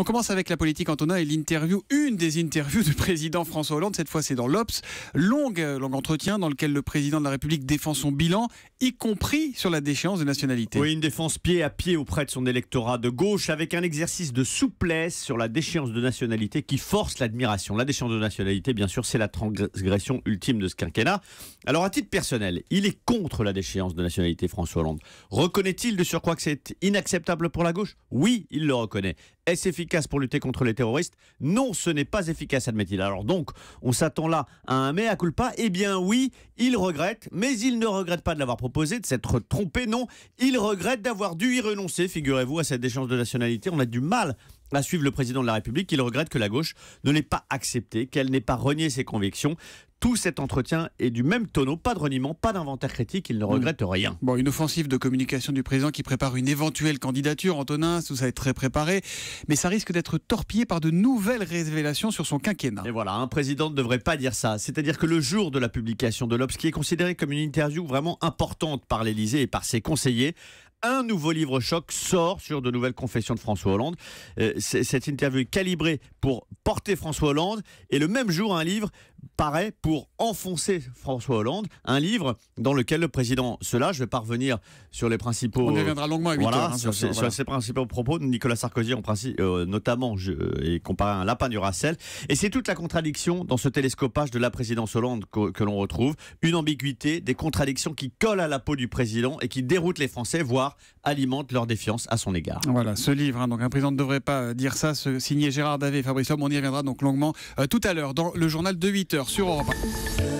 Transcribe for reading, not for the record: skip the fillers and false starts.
On commence avec la politique, Antonin, et l'interview, une des interviews du président François Hollande. Cette fois, c'est dans l'Obs. Long entretien dans lequel le président de la République défend son bilan, y compris sur la déchéance de nationalité. Oui, une défense pied à pied auprès de son électorat de gauche, avec un exercice de souplesse sur la déchéance de nationalité qui force l'admiration. La déchéance de nationalité, bien sûr, c'est la transgression ultime de ce quinquennat. Alors, à titre personnel, il est contre la déchéance de nationalité, François Hollande. Reconnaît-il de surcroît que c'est inacceptable pour la gauche? Oui, il le reconnaît. Est-ce efficace pour lutter contre les terroristes? Non, ce n'est pas efficace, admet-il. Alors donc, on s'attend là à un mea culpa? Eh bien oui, il regrette, mais il ne regrette pas de l'avoir proposé, de s'être trompé, non. Il regrette d'avoir dû y renoncer, figurez-vous, à cette déchéance de nationalité. On a du mal à suivre le président de la République. Il regrette que la gauche ne l'ait pas accepté, qu'elle n'ait pas renié ses convictions. Tout cet entretien est du même tonneau, pas de reniement, pas d'inventaire critique, il ne regrette rien. Bon, une offensive de communication du président qui prépare une éventuelle candidature, Antonin, tout ça est très préparé, mais ça risque d'être torpillé par de nouvelles révélations sur son quinquennat. Et voilà, un président ne devrait pas dire ça, c'est-à-dire que le jour de la publication de l'Obs, qui est considéré comme une interview vraiment importante par l'Elysée et par ses conseillers, un nouveau livre choc sort sur de nouvelles confessions de François Hollande. Cette interview est calibrée pour porter François Hollande, et le même jour, un livre paraît pour enfoncer François Hollande, un livre dans lequel le président se lâche. Je vais pas revenir sur les principaux... On y reviendra longuement à 8 heures, hein, sur ses principaux propos de Nicolas Sarkozy, en principe, notamment, et comparé à un lapin du Racel. Et c'est toute la contradiction dans ce télescopage de la présidence Hollande que l'on retrouve. Une ambiguïté, des contradictions qui collent à la peau du président et qui déroutent les Français, voire alimentent leur défiance à son égard. Voilà, ce livre, hein, donc un président ne devrait pas dire ça, signé Gérard Davet et Fabrice Homme. On y reviendra donc longuement tout à l'heure dans le journal de 8 heures sur Europe 1.